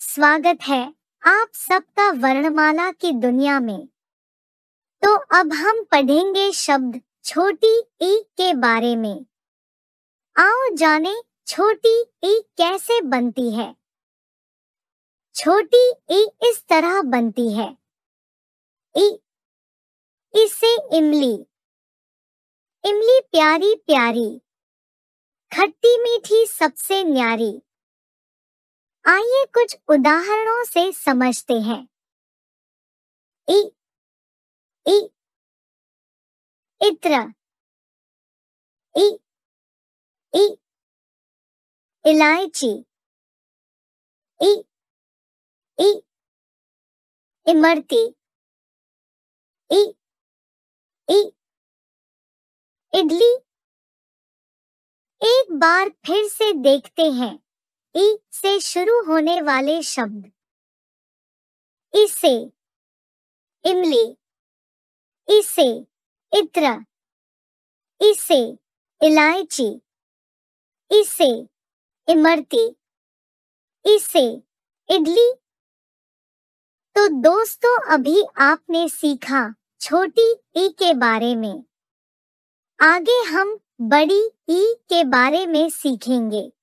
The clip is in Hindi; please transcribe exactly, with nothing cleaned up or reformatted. स्वागत है आप सबका वर्णमाला की दुनिया में। तो अब हम पढ़ेंगे शब्द छोटी ई के बारे में। आओ जाने छोटी ई कैसे बनती है। छोटी ई इस तरह बनती है। इ इसे इमली, इमली प्यारी प्यारी, खट्टी मीठी सबसे न्यारी। आइए कुछ उदाहरणों से समझते हैं। इ, इ, इत्र, इ, इ, इलायची, इ, इ, इमरती, इ, इ, इडली। एक बार फिर से देखते हैं इ से शुरू होने वाले शब्द। इसे इमली, इसे इत्र, इसे इलायची, इसे इमरती, इसे इडली। तो दोस्तों, अभी आपने सीखा छोटी ई के बारे में। आगे हम बड़ी ई के बारे में सीखेंगे।